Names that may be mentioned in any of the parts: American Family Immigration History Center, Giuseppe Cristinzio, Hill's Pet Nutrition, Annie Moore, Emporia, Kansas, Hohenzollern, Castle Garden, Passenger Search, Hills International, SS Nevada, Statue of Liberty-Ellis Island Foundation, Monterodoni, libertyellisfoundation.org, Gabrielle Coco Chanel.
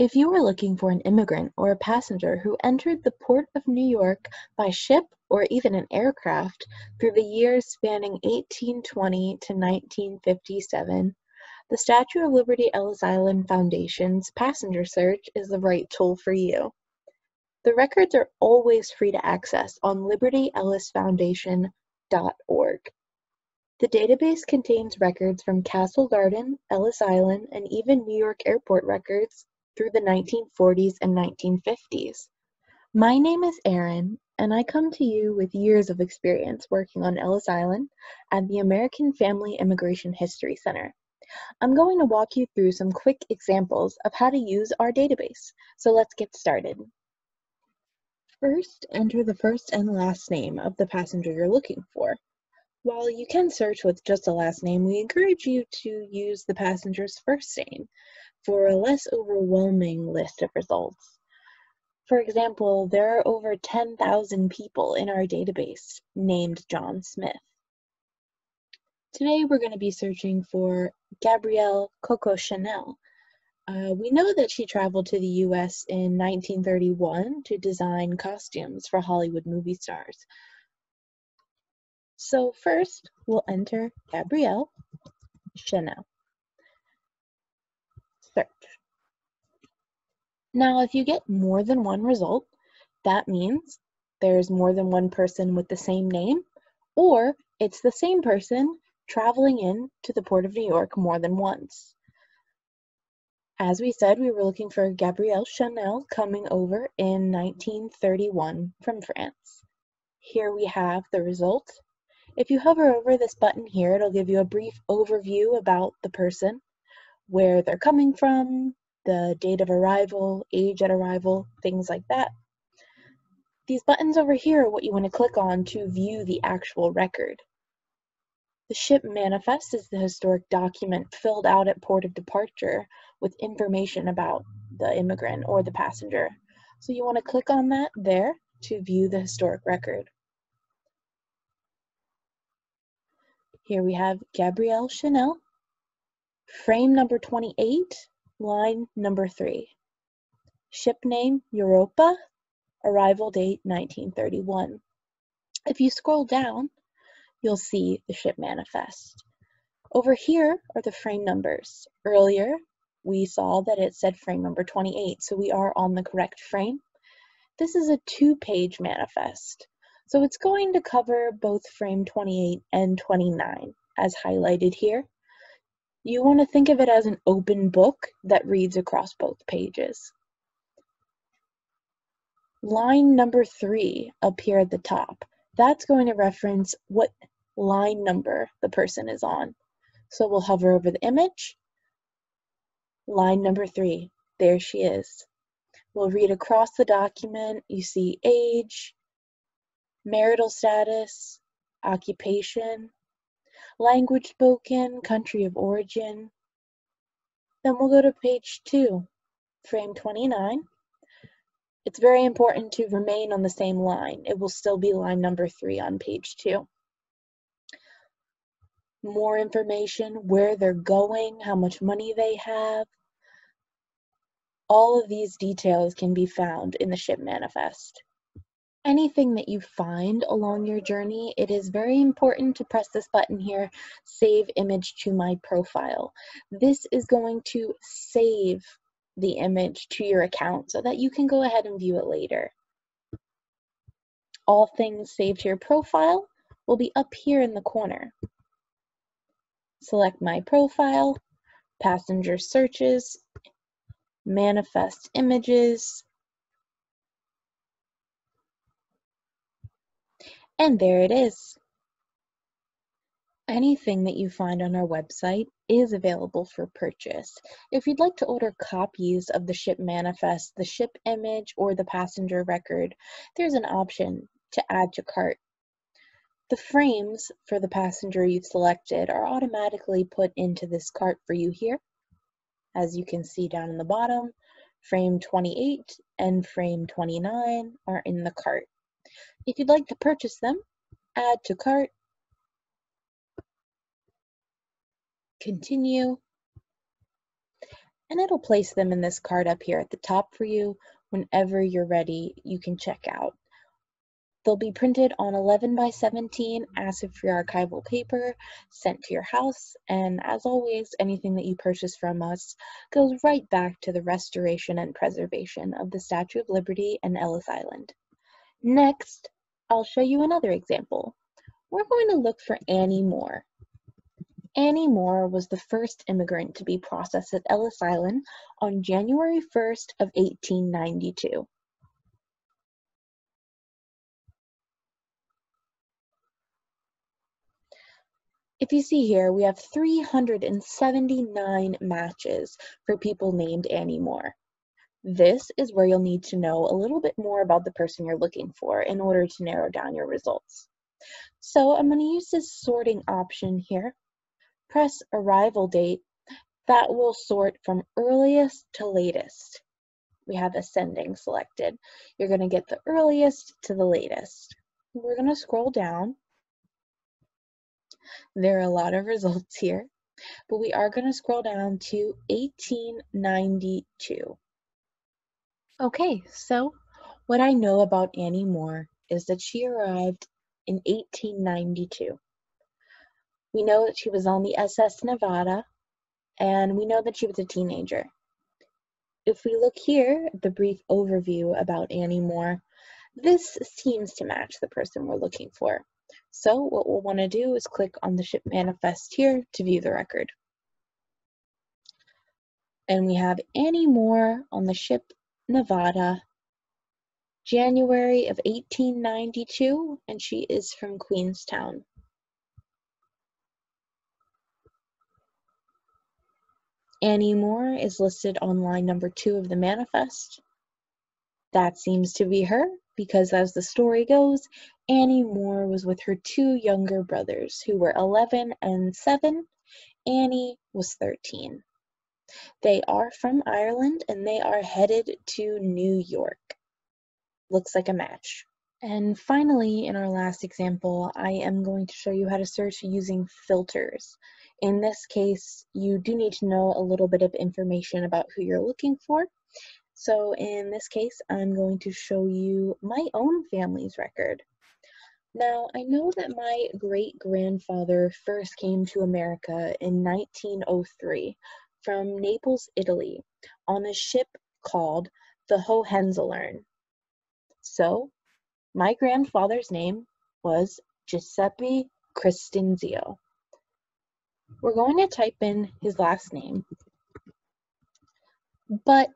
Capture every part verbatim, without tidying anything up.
If you are looking for an immigrant or a passenger who entered the Port of New York by ship or even an aircraft through the years spanning eighteen twenty to nineteen fifty-seven, the Statue of Liberty Ellis Island Foundation's Passenger Search is the right tool for you. The records are always free to access on liberty ellis foundation dot org. The database contains records from Castle Garden, Ellis Island, and even New York airport records through the nineteen forties and nineteen fifties. My name is Erin, and I come to you with years of experience working on Ellis Island at the American Family Immigration History Center. I'm going to walk you through some quick examples of how to use our database, so let's get started. First, enter the first and last name of the passenger you're looking for. While you can search with just a last name, we encourage you to use the passenger's first name for a less overwhelming list of results. For example, there are over ten thousand people in our database named John Smith. Today, we're going to be searching for Gabrielle Coco Chanel. Uh, we know that she traveled to the U S in nineteen thirty-one to design costumes for Hollywood movie stars. So first, we'll enter Gabrielle Chanel. Search. Now, if you get more than one result, that means there's more than one person with the same name, or it's the same person traveling in to the Port of New York more than once. As we said, we were looking for Gabrielle Chanel coming over in nineteen thirty-one from France. Here we have the result. If you hover over this button here, it'll give you a brief overview about the person, where they're coming from, the date of arrival, age at arrival, things like that. These buttons over here are what you want to click on to view the actual record. The ship manifest is the historic document filled out at port of departure with information about the immigrant or the passenger. So you want to click on that there to view the historic record. Here we have Gabrielle Chanel, frame number twenty-eight, line number three. Ship name, Europa, arrival date, nineteen thirty-one. If you scroll down, you'll see the ship manifest. Over here are the frame numbers. Earlier, we saw that it said frame number twenty-eight, so we are on the correct frame. This is a two-page manifest. So it's going to cover both frame twenty-eight and twenty-nine, as highlighted here. You want to think of it as an open book that reads across both pages. Line number three up here at the top. That's going to reference what line number the person is on. So we'll hover over the image. Line number three, there she is. We'll read across the document. You see age, marital status, occupation, language spoken, country of origin. Then we'll go to page two, frame twenty-nine. It's very important to remain on the same line. It will still be line number three on page two. More information, where they're going, how much money they have. All of these details can be found in the ship manifest. Anything that you find along your journey, it is very important to press this button here, Save Image to My Profile. This is going to save the image to your account so that you can go ahead and view it later. All things saved to your profile will be up here in the corner. Select My Profile, Passenger Searches, Manifest Images, and there it is. Anything that you find on our website is available for purchase. If you'd like to order copies of the ship manifest, the ship image, or the passenger record, there's an option to add to cart. The frames for the passenger you've selected are automatically put into this cart for you here. As you can see down in the bottom, frame twenty-eight and frame twenty-nine are in the cart. If you'd like to purchase them, add to cart, continue, and it'll place them in this card up here at the top for you. Whenever you're ready, you can check out. They'll be printed on eleven by seventeen acid-free archival paper, sent to your house, and as always, anything that you purchase from us goes right back to the restoration and preservation of the Statue of Liberty and Ellis Island. Next, I'll show you another example. We're going to look for Annie Moore. Annie Moore was the first immigrant to be processed at Ellis Island on January first of eighteen ninety-two. If you see here, we have three hundred seventy-nine matches for people named Annie Moore. This is where you'll need to know a little bit more about the person you're looking for in order to narrow down your results. So I'm going to use this sorting option here. Press arrival date. That will sort from earliest to latest. We have ascending selected. You're going to get the earliest to the latest. We're going to scroll down. There are a lot of results here, but we are going to scroll down to eighteen ninety-two. Okay, so what I know about Annie Moore is that she arrived in eighteen ninety-two. We know that she was on the S S Nevada, and we know that she was a teenager. If we look here at the brief overview about Annie Moore, this seems to match the person we're looking for. So what we'll want to do is click on the ship manifest here to view the record. And we have Annie Moore on the ship Nevada, January of eighteen ninety-two, and she is from Queenstown. Annie Moore is listed on line number two of the manifest. That seems to be her, because as the story goes, Annie Moore was with her two younger brothers who were eleven and seven. Annie was thirteen. They are from Ireland and they are headed to New York. Looks like a match. And finally, in our last example, I am going to show you how to search using filters. In this case, you do need to know a little bit of information about who you're looking for. So in this case, I'm going to show you my own family's record. Now, I know that my great-grandfather first came to America in nineteen oh three from Naples, Italy, on a ship called the Hohenzollern. So my grandfather's name was Giuseppe Cristinzio. We're going to type in his last name, but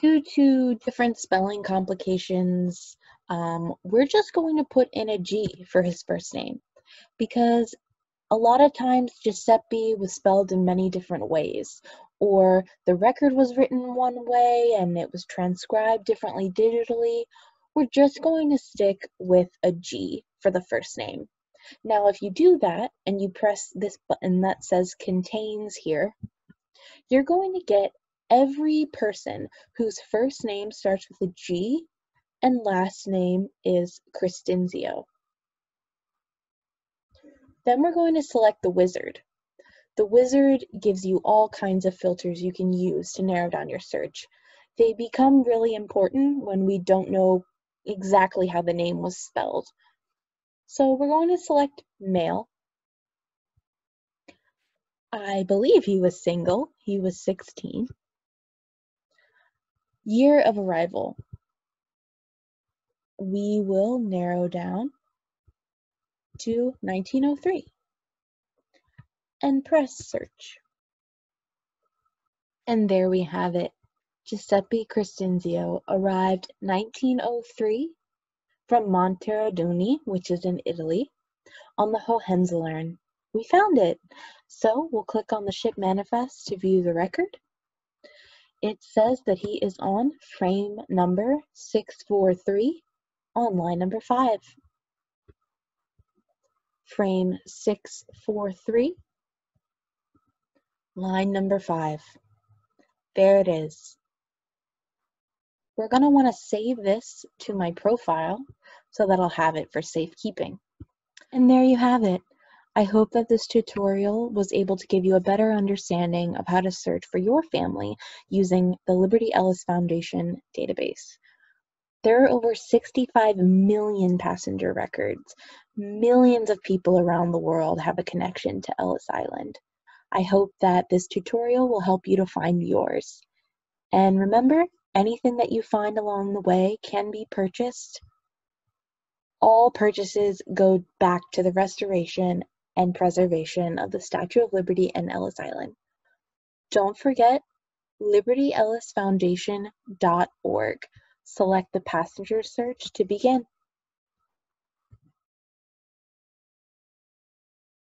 due to different spelling complications, um, we're just going to put in a G for his first name, because a lot of times Giuseppe was spelled in many different ways, or the record was written one way and it was transcribed differently digitally. We're just going to stick with a G for the first name. Now, if you do that and you press this button that says contains here, you're going to get every person whose first name starts with a G and last name is Cristinzio. Then we're going to select the wizard. The wizard gives you all kinds of filters you can use to narrow down your search. They become really important when we don't know exactly how the name was spelled. So we're going to select male. I believe he was single. He was sixteen. Year of arrival. We will narrow down to nineteen oh three and press search. And there we have it. Giuseppe Cristinzio arrived nineteen oh three from Monterodoni, which is in Italy, on the Hohenzollern. We found it. So we'll click on the ship manifest to view the record. It says that he is on frame number six four three on line number five. Frame six four three, line number five. There it is. We're going to want to save this to my profile so that I'll have it for safekeeping. And there you have it. I hope that this tutorial was able to give you a better understanding of how to search for your family using the Liberty Ellis Foundation database. There are over sixty-five million passenger records. Millions of people around the world have a connection to Ellis Island. I hope that this tutorial will help you to find yours. And remember, anything that you find along the way can be purchased. All purchases go back to the restoration and preservation of the Statue of Liberty and Ellis Island. Don't forget liberty ellis foundation dot org. Select the passenger search to begin.